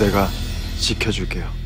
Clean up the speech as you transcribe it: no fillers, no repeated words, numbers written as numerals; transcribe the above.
내가 지켜줄게요.